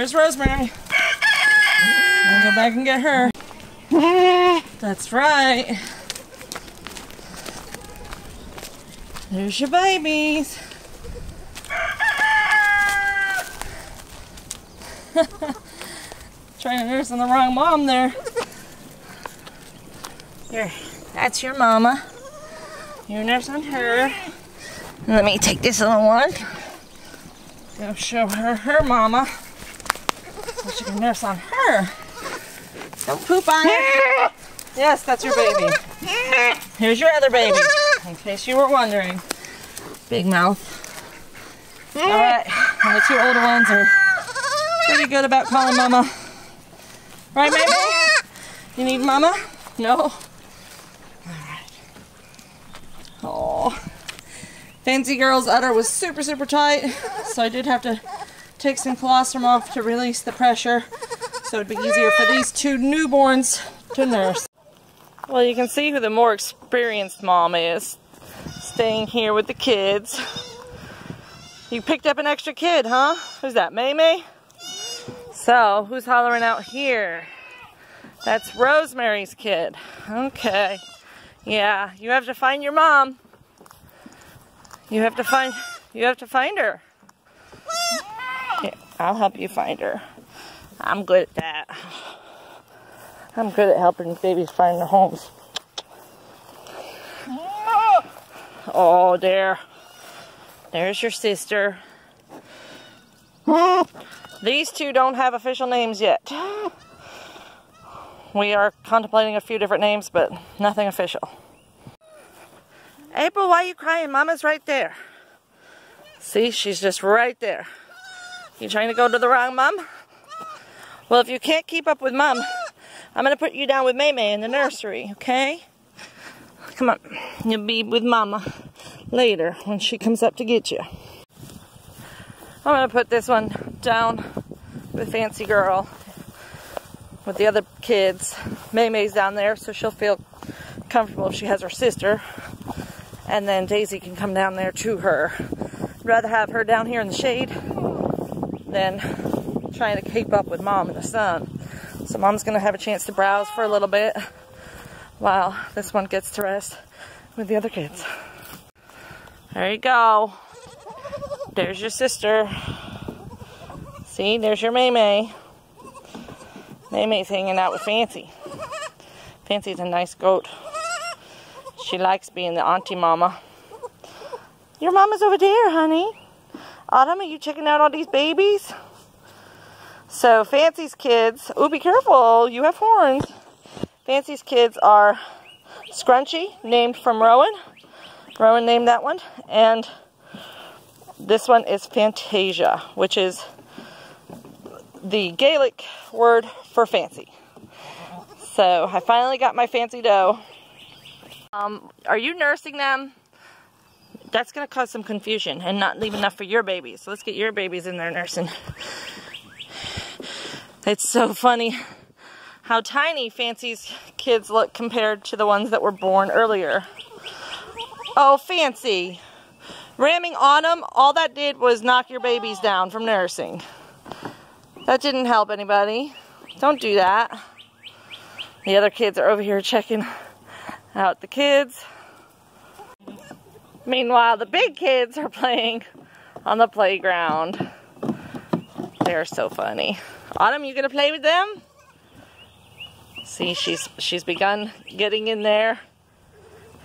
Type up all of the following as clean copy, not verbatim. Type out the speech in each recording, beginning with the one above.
Where's Rosemary? I'm gonna go back and get her. That's right. There's your babies. Trying to nurse on the wrong mom there. Here, that's your mama. You nurse on her. Let me take this little one. Go show her her mama. So she can nurse on her. Don't poop on her. Yes, that's your baby. Here's your other baby, in case you were wondering. Big mouth. All right, and the two older ones are pretty good about calling mama. Right, baby? You need mama? No? Oh, Fancy Girl's udder was super tight, so I did have to take some colostrum off to release the pressure, so it'd be easier for these two newborns to nurse. Well, you can see who the more experienced mom is, staying here with the kids. You picked up an extra kid, huh? Who's that, Maymay? So, who's hollering out here? That's Rosemary's kid. Okay. Yeah, you have to find your mom. You have to find her. Yeah, I'll help you find her. I'm good at that. I'm good at helping babies find their homes. Oh, there. There's your sister. These two don't have official names yet. We are contemplating a few different names, but nothing official. April, why are you crying? Mama's right there. See, she's just right there. You trying to go to the wrong mom? Well, if you can't keep up with mom, I'm going to put you down with Maymay in the nursery, okay? Come on. You'll be with mama later when she comes up to get you. I'm going to put this one down with Fancy Girl. With the other kids. Maymay's down there, so she'll feel comfortable if she has her sister. And then Daisy can come down there to her. I'd rather have her down here in the shade than trying to keep up with mom and the sun. So mom's going to have a chance to browse for a little bit while this one gets to rest with the other kids. There you go. There's your sister. See, there's your Maymay. Maymay's hanging out with Fancy. Fancy's a nice goat. She likes being the auntie mama. Your mama's over there, honey. Autumn, are you checking out all these babies? So Fancy's kids, oh, be careful, you have horns. Fancy's kids are Scrunchy, named from Rowan. Rowan named that one. And this one is Fantasia, which is the Gaelic word for fancy. So I finally got my fancy dough. Are you nursing them? That's going to cause some confusion and not leave enough for your babies. So let's get your babies in there nursing. It's so funny how tiny Fancy's kids look compared to the ones that were born earlier. Oh, Fancy. Ramming Autumn, all that did was knock your babies down from nursing. That didn't help anybody. Don't do that. The other kids are over here checking out the kids. Meanwhile, the big kids are playing on the playground. They're so funny. Autumn, you gonna play with them? See, she's begun getting in there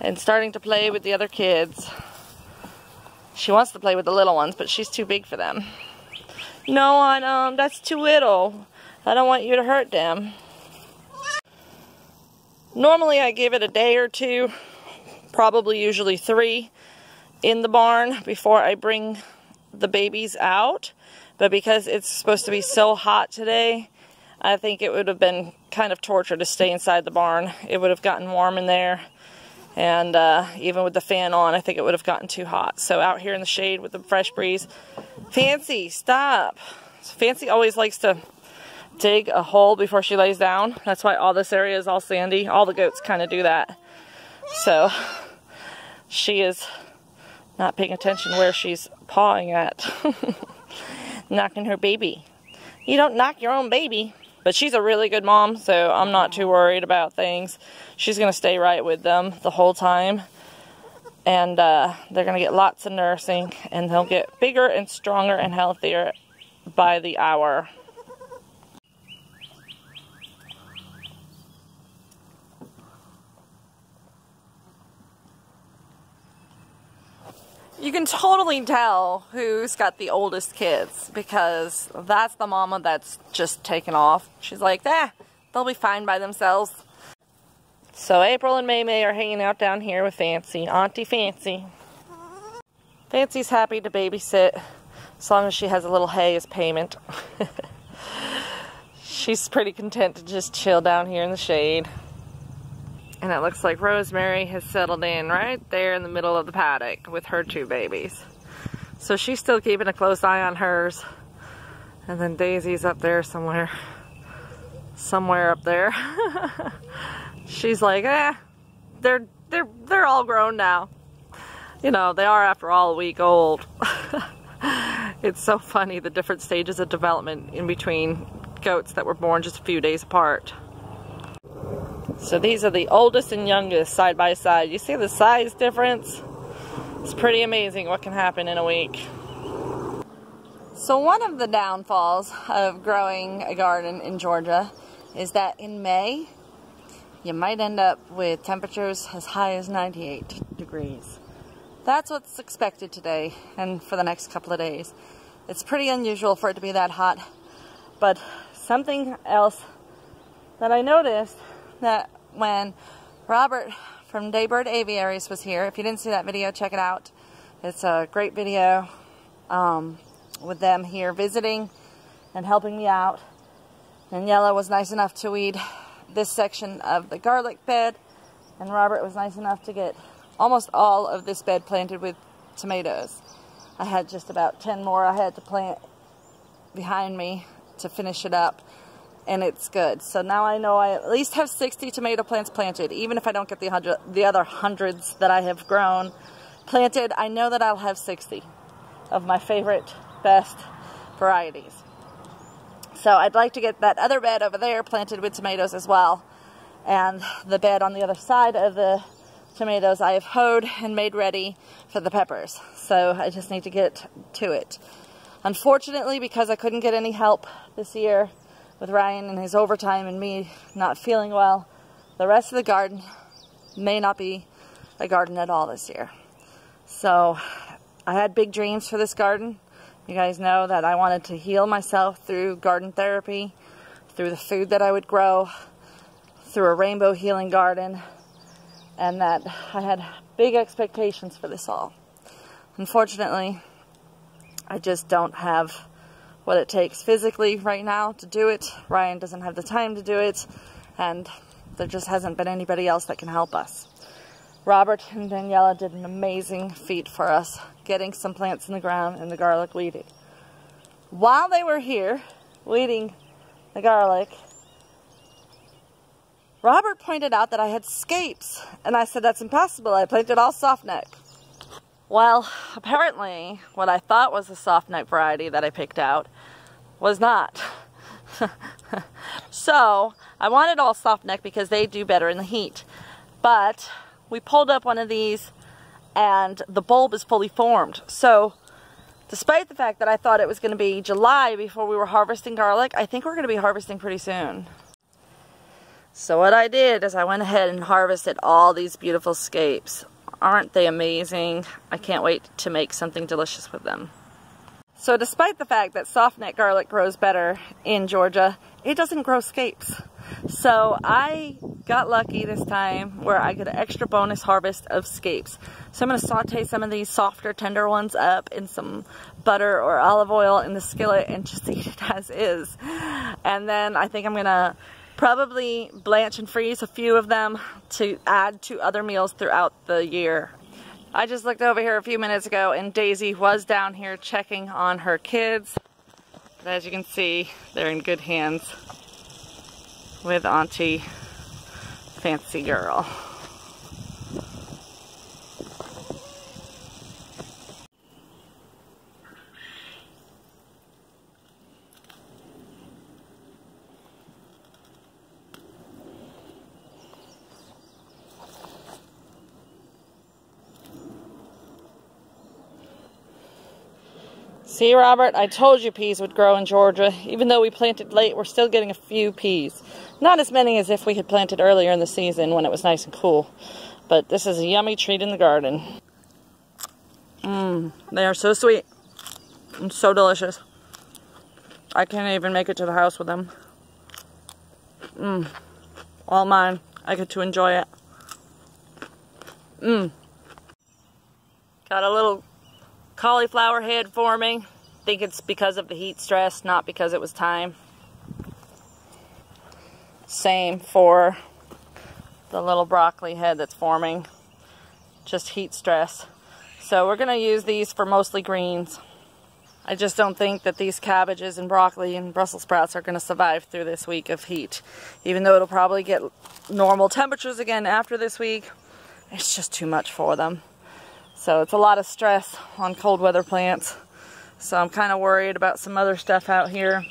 and starting to play with the other kids. She wants to play with the little ones, but she's too big for them. No, Autumn, that's too little. I don't want you to hurt them. Normally I give it a day or two, probably usually 3, in the barn before I bring the babies out. But because it's supposed to be so hot today, I think it would have been kind of torture to stay inside the barn. It would have gotten warm in there. And even with the fan on, I think it would have gotten too hot. So out here in the shade with the fresh breeze. Fancy, stop. Fancy always likes to dig a hole before she lays down. That's why all this area is all sandy. All the goats kind of do that. So she is not paying attention where she's pawing at. Knocking her baby. you don't knock your own baby. But she's a really good mom, so I'm not too worried about things. She's going to stay right with them the whole time. And they're going to get lots of nursing, and they'll get bigger and stronger and healthier by the hour. You can totally tell who's got the oldest kids, because that's the mama that's just taken off. She's like, eh, they'll be fine by themselves. So April and May are hanging out down here with Fancy, Auntie Fancy. Fancy's happy to babysit as long as she has a little hay as payment. She's pretty content to just chill down here in the shade. And it looks like Rosemary has settled in right there in the middle of the paddock with her two babies. So she's still keeping a close eye on hers. And then Daisy's up there somewhere. Somewhere up there. She's like, eh, they're all grown now. You know, they are after all a week old. It's so funny, the different stages of development in between goats that were born just a few days apart. So these are the oldest and youngest side by side. You see the size difference? It's pretty amazing what can happen in a week. So one of the downfalls of growing a garden in Georgia is that in May, you might end up with temperatures as high as 98 degrees. That's what's expected today and for the next couple of days. It's pretty unusual for it to be that hot. But something else that I noticed, that when Robert from Daybird Aviaries was here, if you didn't see that video, check it out. It's a great video with them here visiting and helping me out. Daniela was nice enough to weed this section of the garlic bed, and Robert was nice enough to get almost all of this bed planted with tomatoes. I had just about 10 more I had to plant behind me to finish it up. And it's good. So now I know I at least have 60 tomato plants planted. Even if I don't get the other hundreds that I have grown planted, I know that I'll have 60 of my favorite, best varieties. So I'd like to get that other bed over there planted with tomatoes as well. And the bed on the other side of the tomatoes I have hoed and made ready for the peppers. So I just need to get to it. Unfortunately, because I couldn't get any help this year, with Ryan and his overtime and me not feeling well, the rest of the garden may not be a garden at all this year. So I had big dreams for this garden. You guys know that I wanted to heal myself through garden therapy, through the food that I would grow, through a rainbow healing garden, and that I had big expectations for this all. Unfortunately, I just don't have what it takes physically right now to do it. Ryan doesn't have the time to do it, and there just hasn't been anybody else that can help us. Robert and Daniela did an amazing feat for us, getting some plants in the ground and the garlic weeded. While they were here weeding the garlic, Robert pointed out that I had scapes, and I said, that's impossible, I planted all soft neck. Well, apparently, what I thought was a soft neck variety that I picked out was not. So, I wanted all soft neck because they do better in the heat. But, we pulled up one of these and the bulb is fully formed. So, despite the fact that I thought it was going to be July before we were harvesting garlic, I think we're going to be harvesting pretty soon. So what I did is I went ahead and harvested all these beautiful scapes. Aren't they amazing? I can't wait to make something delicious with them. So despite the fact that softneck garlic grows better in Georgia, it doesn't grow scapes. So I got lucky this time where I got an extra bonus harvest of scapes. So I'm going to saute some of these softer, tender ones up in some butter or olive oil in the skillet and just eat it as is. And then I think I'm going to probably blanch and freeze a few of them to add to other meals throughout the year. I just looked over here a few minutes ago and Daisy was down here checking on her kids. But as you can see, they're in good hands with Auntie Fancy Girl. See, Robert, I told you peas would grow in Georgia. Even though we planted late, we're still getting a few peas. Not as many as if we had planted earlier in the season when it was nice and cool. But this is a yummy treat in the garden. Mmm, they are so sweet and so delicious. I can't even make it to the house with them. Mmm, all mine. I get to enjoy it. Mmm. Got a little cauliflower head forming. Think it's because of the heat stress, not because it was time. Same for the little broccoli head that's forming. Just heat stress. So we're gonna use these for mostly greens. I just don't think that these cabbages and broccoli and Brussels sprouts are gonna survive through this week of heat. Even though it'll probably get normal temperatures again after this week, it's just too much for them. So it's a lot of stress on cold weather plants. So I'm kind of worried about some other stuff out here,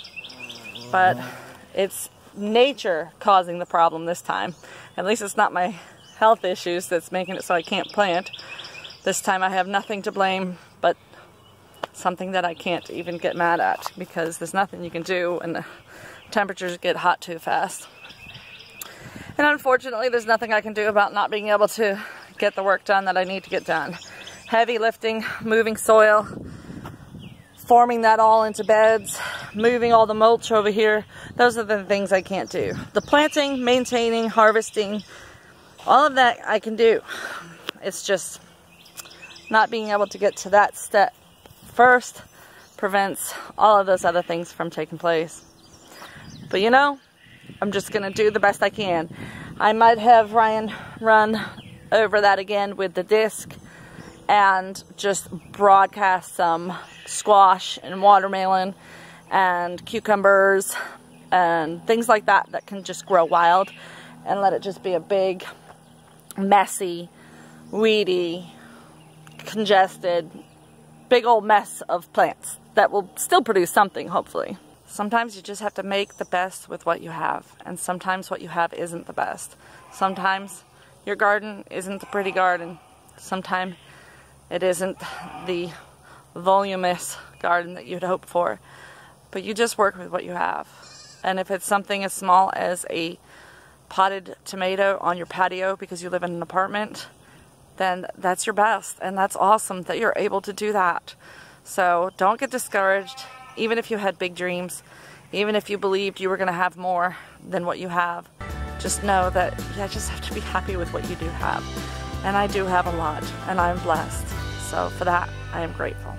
but it's nature causing the problem this time. At least it's not my health issues that's making it so I can't plant. This time I have nothing to blame but something that I can't even get mad at, because there's nothing you can do when the temperatures get hot too fast. And unfortunately, there's nothing I can do about not being able to get the work done that I need to get done. Heavy lifting, moving soil, forming that all into beds, moving all the mulch over here. Those are the things I can't do. The planting, maintaining, harvesting, all of that I can do. It's just not being able to get to that step first prevents all of those other things from taking place. But you know, I'm just gonna do the best I can. I might have Ryan run over that again with the disc and just broadcast some squash and watermelon and cucumbers and things like that that can just grow wild, and let it just be a big, messy, weedy, congested, big old mess of plants that will still produce something, hopefully. Sometimes you just have to make the best with what you have, and sometimes what you have isn't the best. Sometimes your garden isn't the pretty garden. Sometimes it isn't the voluminous garden that you'd hope for, but you just work with what you have. And if it's something as small as a potted tomato on your patio because you live in an apartment, then that's your best, and that's awesome that you're able to do that. So don't get discouraged, even if you had big dreams, even if you believed you were gonna have more than what you have. Just know that you just have to be happy with what you do have. And I do have a lot, and I'm blessed. So for that, I am grateful.